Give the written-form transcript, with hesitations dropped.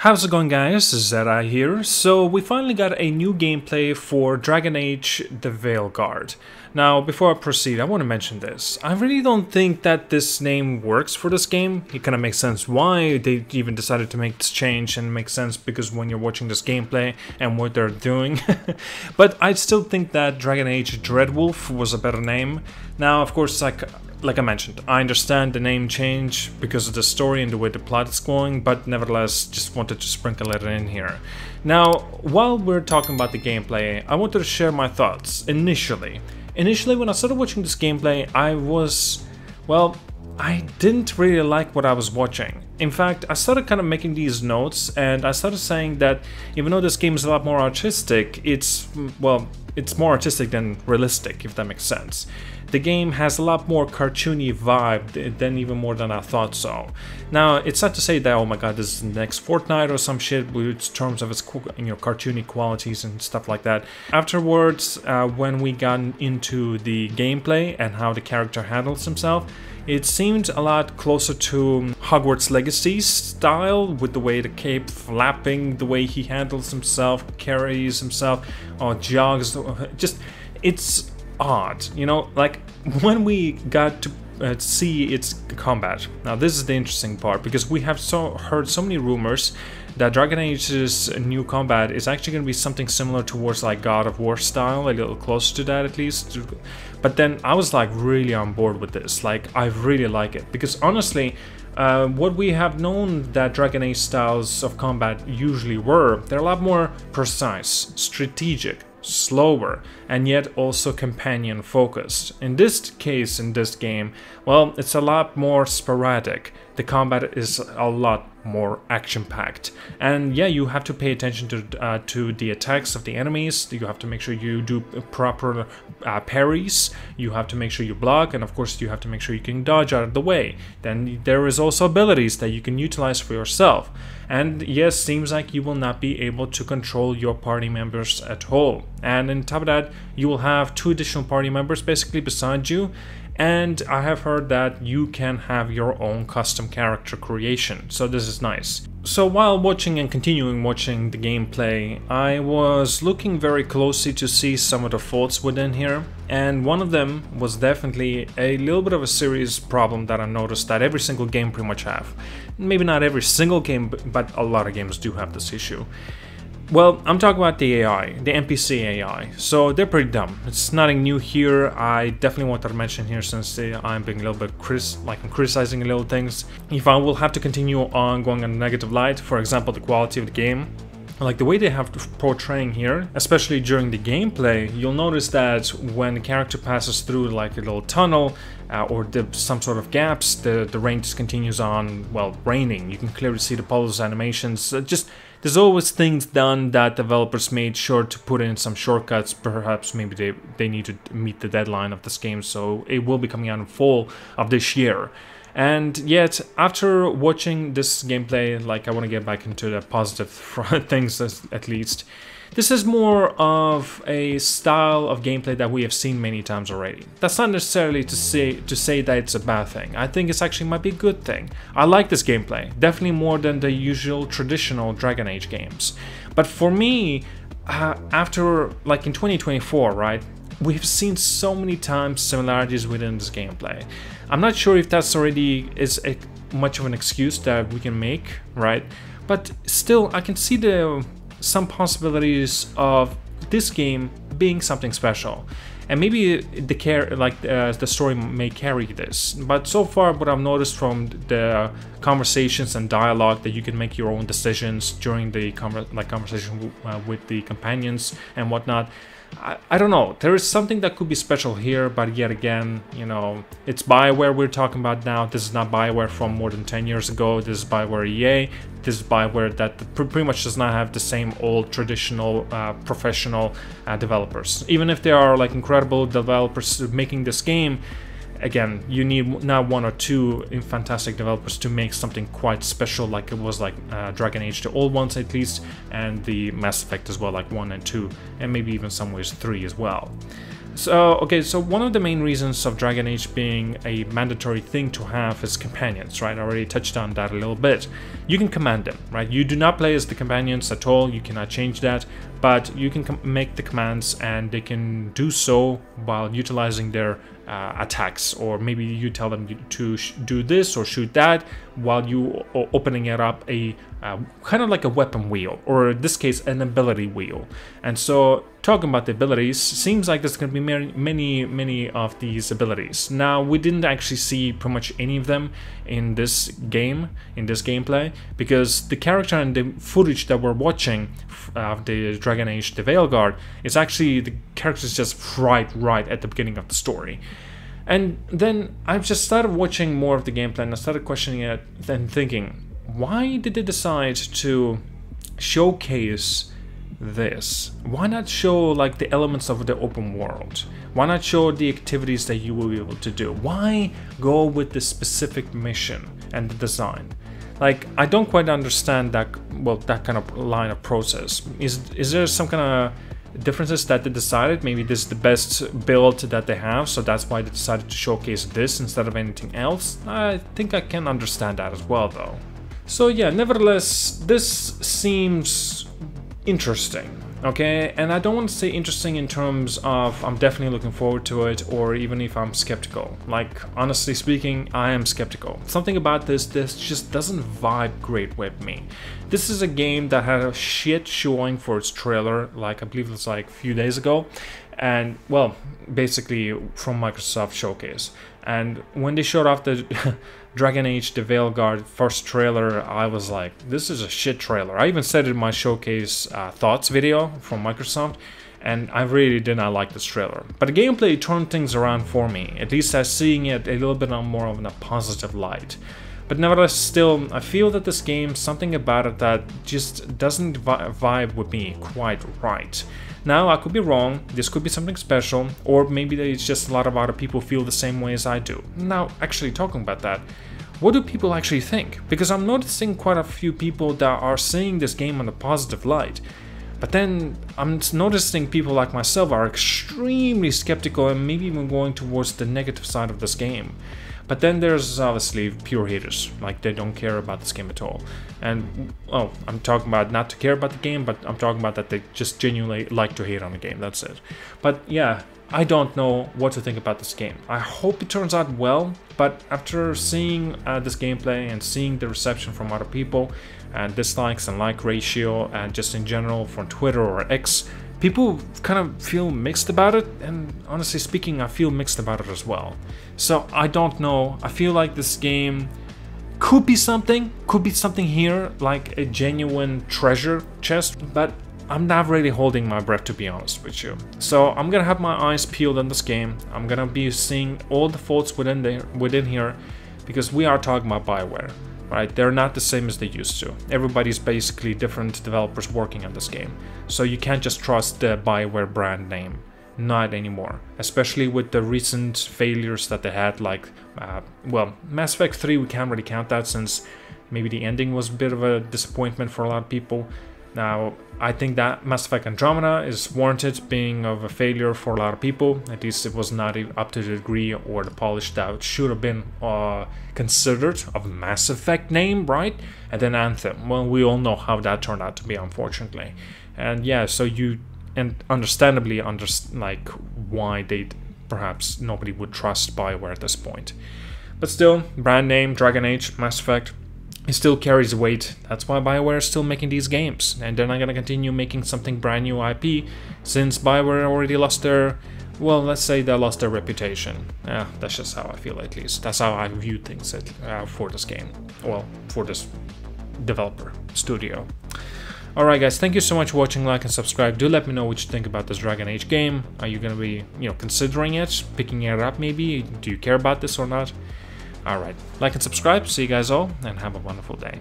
How's it going, guys? ZDEyE here. So we finally got a new gameplay for Dragon Age: The Veilguard. Now, before I proceed, I want to mention this. I really don't think that this name works for this game. It kind of makes sense why they even decided to make this change, and it makes sense because when you're watching this gameplay and what they're doing. But I still think that Dragon Age Dreadwolf was a better name. Now, of course, like I mentioned, I understand the name change because of the story and the way the plot is going, but nevertheless, just wanted to sprinkle it in here. Now, while we're talking about the gameplay, I wanted to share my thoughts initially. When I started watching this gameplay, I didn't really like what I was watching. In fact, I started kind of making these notes, and I started saying that even though this game is a lot more artistic, it's more artistic than realistic, if that makes sense. The game has a lot more cartoony vibe even more than I thought so. Now, it's not to say that, oh my god, this is the next Fortnite or some shit in terms of its cartoony qualities and stuff like that. Afterwards, when we got into the gameplay and how the character handles himself, it seemed a lot closer to Hogwarts Legacy style, with the way the cape flapping, the way he handles himself, carries himself, or jogs. Just, it's odd, you know, like when we got to see its combat. Now, this is the interesting part, because we have heard so many rumors that Dragon Age's new combat is actually going to be something similar towards like God of War style, a little closer to that at least. But then I was like really on board with this, like I really like it, because honestly, what we have known that Dragon Age styles of combat usually were, they're a lot more precise, strategic, slower, and yet also companion focused. In this case, in this game, well, it's a lot more sporadic. The combat is a lot more action-packed, and yeah, you have to pay attention to the attacks of the enemies. You have to make sure you do proper parries, you have to make sure you block, and of course you have to make sure you can dodge out of the way. Then there is also abilities that you can utilize for yourself, and yes, seems like you will not be able to control your party members at all. And on top of that, you will have two additional party members basically beside you. And I have heard that you can have your own custom character creation, so this is nice. So while watching and continuing watching the gameplay, I was looking very closely to see some of the faults within here, and one of them was definitely a little bit of a serious problem that I noticed that every single game pretty much have. Maybe not every single game, but a lot of games do have this issue. Well, I'm talking about the AI, the NPC AI. So they're pretty dumb. It's nothing new here. I definitely wanted to mention here, since I'm being a little bit criticizing little things. If I will have to continue on going in a negative light, for example, the quality of the game, like the way they have portraying here, especially during the gameplay, you'll notice that when the character passes through like a little tunnel or some sort of gaps, the rain just continues on, well, raining. You can clearly see the pulse animations. There's always things done that developers made sure to put in some shortcuts. Perhaps maybe they need to meet the deadline of this game, so it will be coming out in fall of this year. And yet, after watching this gameplay, like I want to get back into the positive things at least. This is more of a style of gameplay that we have seen many times already. That's not necessarily to say that it's a bad thing. I think it's actually might be a good thing. I like this gameplay, definitely more than the usual traditional Dragon Age games. But for me, after like in 2024, right? We've seen so many times similarities within this gameplay. I'm not sure if that's already is much of an excuse that we can make, right? But still, I can see some possibilities of this game being something special, and maybe the story may carry this. But so far, what I've noticed from the conversations and dialogue, that you can make your own decisions during the conversation with the companions and whatnot. I don't know, there is something that could be special here, but yet again, you know, it's BioWare we're talking about now. This is not BioWare from more than 10 years ago. This is BioWare EA. This is BioWare that pretty much does not have the same old traditional professional developers. Even if they are like incredible developers making this game, again, you need not one or two fantastic developers to make something quite special, like it was like Dragon Age, the old ones at least, and the Mass Effect as well, like 1 and 2, and maybe even some ways 3 as well. So, okay, so one of the main reasons of Dragon Age being a mandatory thing to have is companions, right? I already touched on that a little bit. You can command them, right? You do not play as the companions at all, you cannot change that, but you can make the commands and they can do so while utilizing their attacks, or maybe you tell them to do this or shoot that while you are opening it up a kind of like a weapon wheel, or in this case an ability wheel. And so, talking about the abilities, seems like there's going to be many of these abilities. Now, we didn't actually see pretty much any of them in this game, in this gameplay, because the character and the footage that we're watching of the Dragon Age: The Veilguard is actually the character's just fried right at the beginning of the story. And then I just started watching more of the gameplay and I started questioning it and thinking, why did they decide to showcase this? Why not show like the elements of the open world? Why not show the activities that you will be able to do? Why go with the specific mission and the design? Like, I don't quite understand that, well, that kind of line of process. Is there some kind of differences that they decided? Maybe this is the best build that they have, so that's why they decided to showcase this instead of anything else. I think I can understand that as well, though. So yeah, nevertheless, this seems interesting, okay? And I don't want to say interesting in terms of I'm definitely looking forward to it, or even if I'm skeptical. Like, honestly speaking, I am skeptical. Something about this just doesn't vibe great with me. This is a game that had a shit showing for its trailer, like I believe it was like a few days ago, and well, basically from Microsoft showcase. And when they showed off the Dragon Age: The Veilguard first trailer, I was like, this is a shit trailer. I even said it in my showcase thoughts video from Microsoft, and I really did not like this trailer. But the gameplay turned things around for me, at least I'm seeing it a little bit more of a positive light. But nevertheless, still, I feel that this game, something about it that just doesn't vibe with me quite right. Now, I could be wrong, this could be something special, or maybe it's just a lot of other people feel the same way as I do. Now, actually talking about that, what do people actually think? Because I'm noticing quite a few people that are seeing this game in a positive light. But then I'm noticing people like myself are extremely skeptical and maybe even going towards the negative side of this game. But then there's obviously pure haters, like they don't care about this game at all. And, oh, I'm talking about not to care about the game, but I'm talking about that they just genuinely like to hate on the game, that's it. But yeah, I don't know what to think about this game. I hope it turns out well, but after seeing this gameplay and seeing the reception from other people, and dislikes and like ratio, and just in general from Twitter or X, people kind of feel mixed about it, and honestly speaking, I feel mixed about it as well. So I don't know, I feel like this game could be something here, like a genuine treasure chest, but I'm not really holding my breath, to be honest with you. So I'm gonna have my eyes peeled on this game, I'm gonna be seeing all the faults within here, because we are talking about BioWare. Right, they're not the same as they used to. Everybody's basically different developers working on this game. So you can't just trust the BioWare brand name. Not anymore. Especially with the recent failures that they had, like, well, Mass Effect 3, we can't really count that since maybe the ending was a bit of a disappointment for a lot of people. Now, I think that Mass Effect Andromeda is warranted being of a failure for a lot of people. At least it was not up to the degree or the polish that it should have been considered of Mass Effect name, right? And then Anthem. Well, we all know how that turned out to be, unfortunately. And yeah, so and understandably like why perhaps nobody would trust BioWare at this point. But still, brand name, Dragon Age, Mass Effect, it still carries weight. That's why BioWare is still making these games, and they're not gonna continue making something brand new IP, since BioWare already lost their, well, let's say they lost their reputation. Yeah, that's just how I feel, at least. That's how I view things for this game, well, for this developer studio. Alright guys, thank you so much for watching, like and subscribe. Do let me know what you think about this Dragon Age game. Are you gonna be, you know, considering it, picking it up maybe? Do you care about this or not? Alright, like and subscribe, see you guys all, and have a wonderful day.